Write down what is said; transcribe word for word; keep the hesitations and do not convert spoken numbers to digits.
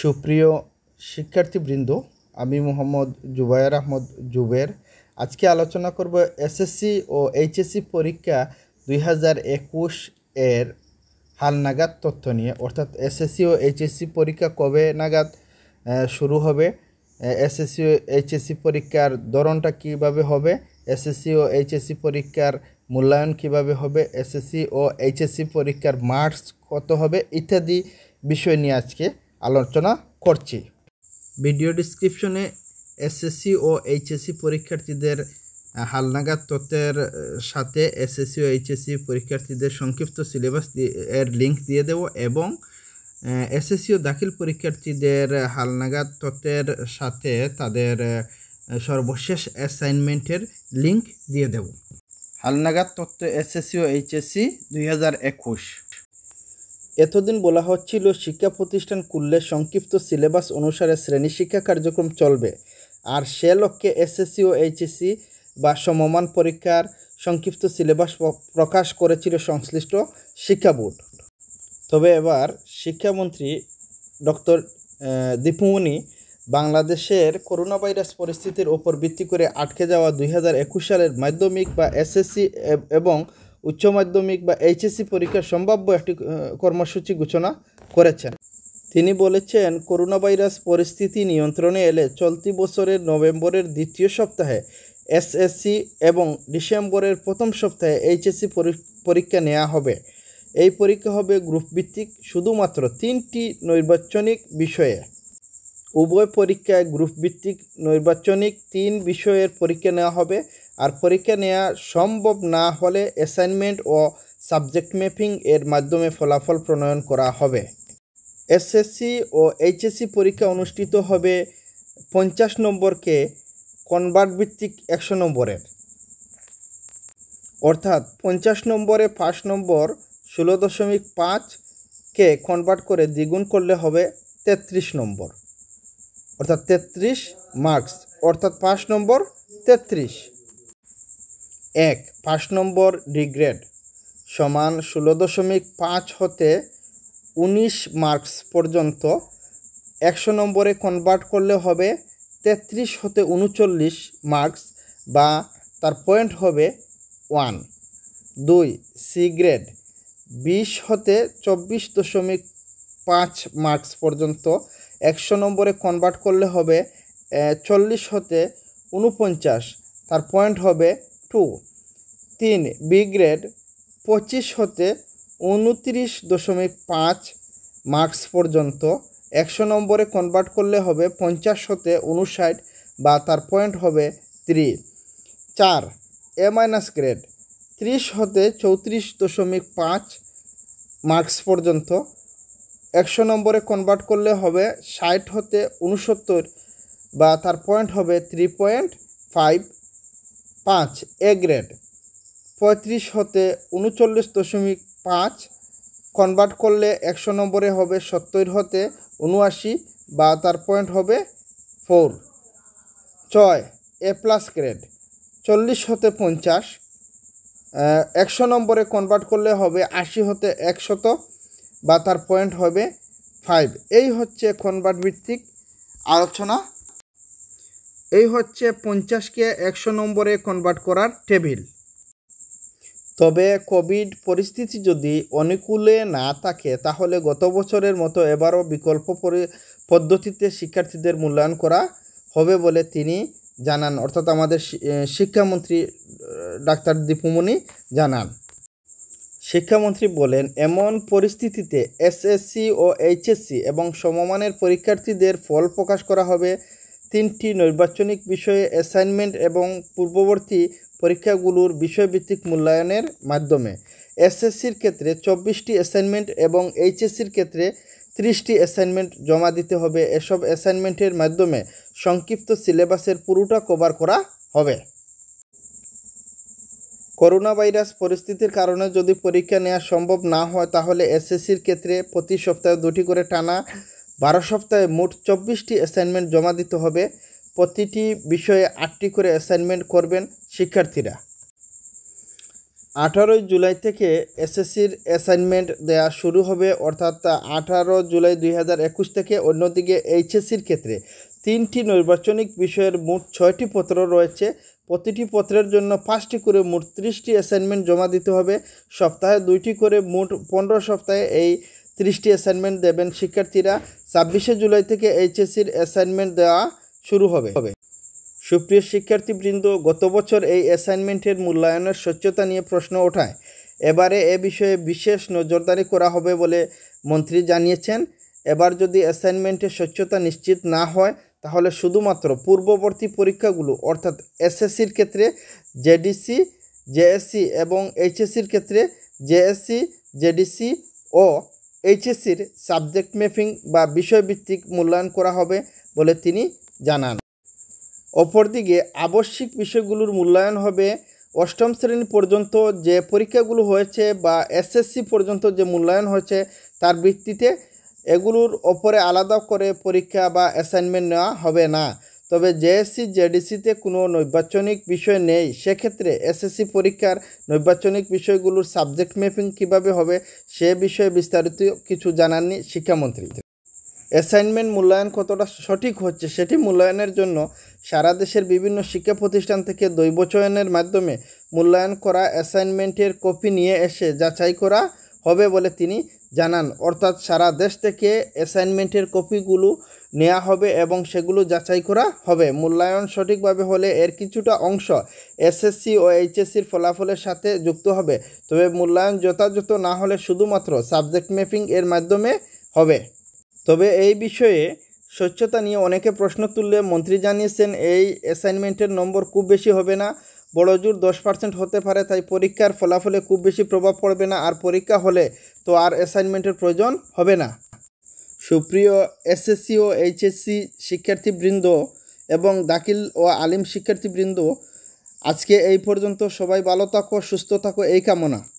সুপ্রিয় শিক্ষার্থীবৃন্দ, আমি মোহাম্মদ জুবায়ের আহমদ জুবের। আজকে আলোচনা করব এসএসসি ও এইচএসসি পরীক্ষা দুই হাজার একুশ এর হালনাগাদ তথ্য নিয়ে, অর্থাৎ এসএসসি ও এইচএসসি পরীক্ষা কবে নাগাদ শুরু হবে, এসএসসি ও এইচএসসি পরীক্ষার ধরনটা কীভাবে হবে, এসএসসি ও এইচএসসি পরীক্ষার মূল্যায়ন কীভাবে হবে, এসএসসি ও এইচএসসি পরীক্ষার মার্কস কত হবে ইত্যাদি বিষয় নিয়ে আজকে আলোচনা করছি। ভিডিও ডিসক্রিপশনে এসএসসি ও এইচএসসি পরীক্ষার্থীদের হালনাগাদ তথ্যের সাথে এসএসসি ও এইচএসসি পরীক্ষার্থীদের সংক্ষিপ্ত সিলেবাস এর লিঙ্ক দিয়ে দেব এবং এসএসসি ও দাখিল পরীক্ষার্থীদের হালনাগাদ তথ্যের সাথে তাদের সর্বশেষ অ্যাসাইনমেন্টের লিঙ্ক দিয়ে দেব। হালনাগাদ তথ্য এসএসসি ও এইচএসসি দুই হাজার একুশ। এতদিন বলা হচ্ছিল শিক্ষা প্রতিষ্ঠান খুললে সংক্ষিপ্ত সিলেবাস অনুসারে শ্রেণী শিক্ষা কার্যক্রম চলবে, আর সে লক্ষ্যে এসএসসি ও এইচএসসি বা সমমান পরীক্ষার সংক্ষিপ্ত সিলেবাস প্রকাশ করেছিল সংশ্লিষ্ট শিক্ষা বোর্ড। তবে এবার শিক্ষামন্ত্রী ডক্টর দীপুমণি বাংলাদেশের করোনা ভাইরাস পরিস্থিতির ওপর ভিত্তি করে আটকে যাওয়া দুই হাজার একুশ সালের মাধ্যমিক বা এসএসসি এবং উচ্চ মাধ্যমিক বা এইচএসসি পরীক্ষার সম্ভাব্য একটি কর্মসূচি ঘোষণা করেছেন। তিনি বলেছেন, করোনা ভাইরাস পরিস্থিতি নিয়ন্ত্রণে এলে চলতি বছরের নভেম্বরের দ্বিতীয় সপ্তাহে এসএসসি এবং ডিসেম্বরের প্রথম সপ্তাহে এইচএসসি পরীক্ষা নেওয়া হবে। এই পরীক্ষা হবে গ্রুপভিত্তিক, শুধুমাত্র তিনটি নৈর্বাচনিক বিষয়ে। উভয় পরীক্ষায় গ্রুপভিত্তিক নৈর্বাচনিক তিন বিষয়ের পরীক্ষা নেওয়া হবে, আর পরীক্ষা নেওয়া সম্ভব না হলে অ্যাসাইনমেন্ট ও সাবজেক্ট ম্যাপিং এর মাধ্যমে ফলাফল প্রণয়ন করা হবে। এসএসসি ও এইচএসসি পরীক্ষা অনুষ্ঠিত হবে পঞ্চাশ নম্বরকে কনভার্ট ভিত্তিক একশো নম্বরের, অর্থাৎ পঞ্চাশ নম্বরে পাঁচ নম্বর ষোলো দশমিক পাঁচকে কনভার্ট করে দ্বিগুণ করলে হবে তেত্রিশ নম্বর, অর্থাৎ তেত্রিশ মার্কস, অর্থাৎ পাঁচ নম্বর তেত্রিশ। এক, পাঁচ নম্বর ডিগ্রেড সমান ষোলো দশমিক পাঁচ হতে উনিশ মার্কস পর্যন্ত একশো নম্বরে কনভার্ট করলে হবে তেত্রিশ হতে উনচল্লিশ মার্কস, বা তার পয়েন্ট হবে ওয়ান। দুই, সি গ্রেড বিশ হতে চব্বিশ দশমিক পাঁচ মার্কস পর্যন্ত একশো নম্বরে কনভার্ট করলে হবে চল্লিশ হতে উনপঞ্চাশ, তার পয়েন্ট হবে টু। তিন, বি গ্রেড পঁচিশ হতে উনত্রিশ দশমিক পাঁচ মার্কস পর্যন্ত একশো নম্বরে কনভার্ট করলে হবে পঞ্চাশ হতে উনষাট, বা তার পয়েন্ট হবে থ্রি। চার, এ মাইনাস গ্রেড ত্রিশ হতে চৌত্রিশ দশমিক পাঁচ মার্কস পর্যন্ত একশো নম্বরে কনভার্ট করলে হবে ষাট হতে উনসত্তর, বা তার পয়েন্ট হবে থ্রি পয়েন্ট ফাইভ। পাঁচ, এ গ্রেড পঁয়ত্রিশ হতে উনচল্লিশ দশমিক পাঁচ কনভার্ট করলে একশো নম্বরে হবে সত্তর হতে উনআশি, বা তার পয়েন্ট হবে ফোর। ছয়, এ প্লাস গ্রেড চল্লিশ হতে পঞ্চাশ একশো নম্বরে কনভার্ট করলে হবে আশি হতে একশত, বা তার পয়েন্ট হবে ফাইভ। এই হচ্ছে কনভার্ট ভিত্তিক আলোচনা, এই হচ্ছে পঞ্চাশকে একশো নম্বরে কনভার্ট করার টেবিল। তবে কোভিড পরিস্থিতি যদি অনুকূলে না থাকে তাহলে গত বছরের মতো এবারও বিকল্প পদ্ধতিতে শিক্ষার্থীদের মূল্যায়ন করা হবে বলে তিনি জানান, অর্থাৎ আমাদের শিক্ষামন্ত্রী ডাক্তার দীপুমণি জানান। শিক্ষামন্ত্রী বলেন, এমন পরিস্থিতিতে এসএসসি ও এইচএসসি এবং সমমানের পরীক্ষার্থীদের ফল প্রকাশ করা হবে তিনটি নৈর্বাচনিক বিষয়ে অ্যাসাইনমেন্ট এবং পূর্ববর্তী পরীক্ষাগুলোর বিষয়ভিত্তিক মূল্যায়নের মাধ্যমে। এসএসসির ক্ষেত্রে চব্বিশটি অ্যাসাইনমেন্ট এবং এইচএসসির ক্ষেত্রে ত্রিশটি অ্যাসাইনমেন্ট জমা দিতে হবে। এসব অ্যাসাইনমেন্টের মাধ্যমে সংক্ষিপ্ত সিলেবাসের পুরোটা কভার করা হবে। করোনা ভাইরাস পরিস্থিতির কারণে যদি পরীক্ষা নেওয়া সম্ভব না হয় তাহলে এসএসসির ক্ষেত্রে প্রতি সপ্তাহে দুটি করে টানা বারো সপ্তাহে মোট চব্বিশটি অ্যাসাইনমেন্ট জমা দিতে হবে। প্রতিটি বিষয়ে আটটি করে অ্যাসাইনমেন্ট করবেন শিক্ষার্থীরা। আঠারোই জুলাই থেকে এসএসসির অ্যাসাইনমেন্ট দেয়া শুরু হবে অর্থাৎ আঠারো জুলাই দুই হাজার একুশ থেকে। অন্যদিকে এইচএসসির ক্ষেত্রে তিনটি নৈর্বাচনিক বিষয়ের মোট ছয়টি পত্র রয়েছে, প্রতিটি পত্রের জন্য পাঁচটি করে মোট ত্রিশটি অ্যাসাইনমেন্ট জমা দিতে হবে। সপ্তাহে দুইটি করে মোট পনেরো সপ্তাহে এই ত্রিশটি অ্যাসাইনমেন্ট দেবেন শিক্ষার্থীরা। ছাব্বিশে জুলাই থেকে এইচএসসির অ্যাসাইনমেন্ট দেওয়া শুরু হবে। সুপ্রিয় শিক্ষার্থীবৃন্দ, গত বছর এই অ্যাসাইনমেন্টের মূল্যায়নের স্বচ্ছতা নিয়ে প্রশ্ন ওঠায় এবারে এ বিষয়ে বিশেষ নজরদারি করা হবে বলে মন্ত্রী জানিয়েছেন। এবার যদি অ্যাসাইনমেন্টের স্বচ্ছতা নিশ্চিত না হয় তাহলে শুধুমাত্র পূর্ববর্তী পরীক্ষাগুলো অর্থাৎ এসএসসির ক্ষেত্রে জেডিসি, জেএসসি এবং এইচএসসির ক্ষেত্রে জেএসসি, জেডিসি ও এইচএসসির সাবজেক্ট ম্যাপিং বা বিষয়ভিত্তিক মূল্যায়ন করা হবে বলে তিনি জানান। অপরদিকে আবশ্যিক বিষয়গুলোর মূল্যায়ন হবে অষ্টম শ্রেণী পর্যন্ত যে পরীক্ষাগুলো হয়েছে বা এসএসসি পর্যন্ত যে মূল্যায়ন হয়েছে তার ভিত্তিতে। এগুলোর ওপরে আলাদা করে পরীক্ষা বা অ্যাসাইনমেন্ট নেওয়া হবে না। তবে জেএসসি, জেডিসিতে কোনো নৈর্বাচনিক বিষয় নেই, সেক্ষেত্রে এসএসসি পরীক্ষার নৈর্বাচনিক বিষয়গুলোর সাবজেক্ট ম্যাপিং কীভাবে হবে সে বিষয়ে বিস্তারিত কিছু জানাননি শিক্ষামন্ত্রী। অ্যাসাইনমেন্ট মূল্যায়ন কতটা সঠিক হচ্ছে সেটি মূল্যায়নের জন্য সারা দেশের বিভিন্ন শিক্ষা প্রতিষ্ঠান থেকে দৈব চয়নের মাধ্যমে মূল্যায়ন করা অ্যাসাইনমেন্টের কপি নিয়ে এসে যাচাই করা হবে বলে তিনি জানান। অর্থাৎ সারা দেশ থেকে অ্যাসাইনমেন্টের কপিগুলো নেওয়া হবে এবং সেগুলো যাচাই করা হবে। মূল্যায়ন সঠিকভাবে হলে এর কিছুটা অংশ এসএসসি ও এইচএসসির ফলাফলের সাথে যুক্ত হবে, তবে মূল্যায়ন যথাযথ না হলে শুধুমাত্র সাবজেক্ট ম্যাপিং এর মাধ্যমে হবে। তবে এই বিষয়ে স্বচ্ছতা নিয়ে অনেকে প্রশ্ন তুললে মন্ত্রী জানিয়েছেন এই অ্যাসাইনমেন্টের নম্বর খুব বেশি হবে না, বড় জোর দশ পার্সেন্ট হতে পারে, তাই পরীক্ষার ফলাফলে খুব বেশি প্রভাব পড়বে না। আর পরীক্ষা হলে তো আর অ্যাসাইনমেন্টের প্রয়োজন হবে না। সুপ্রিয় এসএসসি ও এইচএসসি শিক্ষার্থীবৃন্দ এবং দাখিল ও আলিম শিক্ষার্থীবৃন্দ, আজকে এই পর্যন্ত। সবাই ভালো থাকো, সুস্থ থাকো এই কামনা।